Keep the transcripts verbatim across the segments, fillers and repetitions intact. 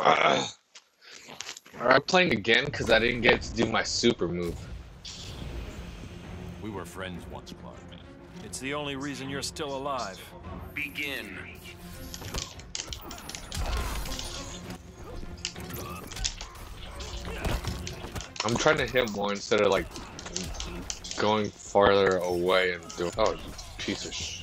Uh, Are we playing again? Because I didn't get to do my super move. We were friends once, Clark. It's the only reason you're still alive. Begin. I'm trying to hit more instead of like going farther away and doing. Oh, piece of sh.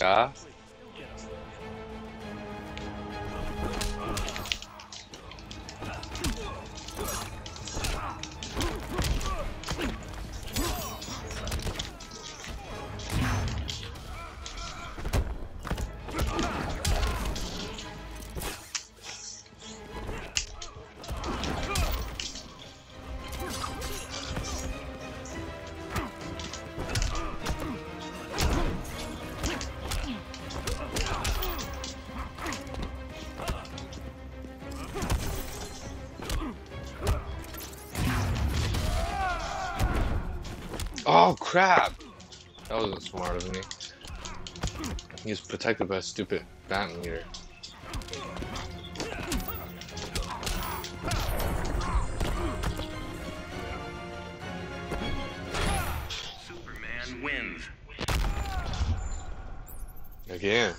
Yeah. Oh crap! That wasn't smart of me. He was protected by a stupid Batman leader. Superman wins. Again.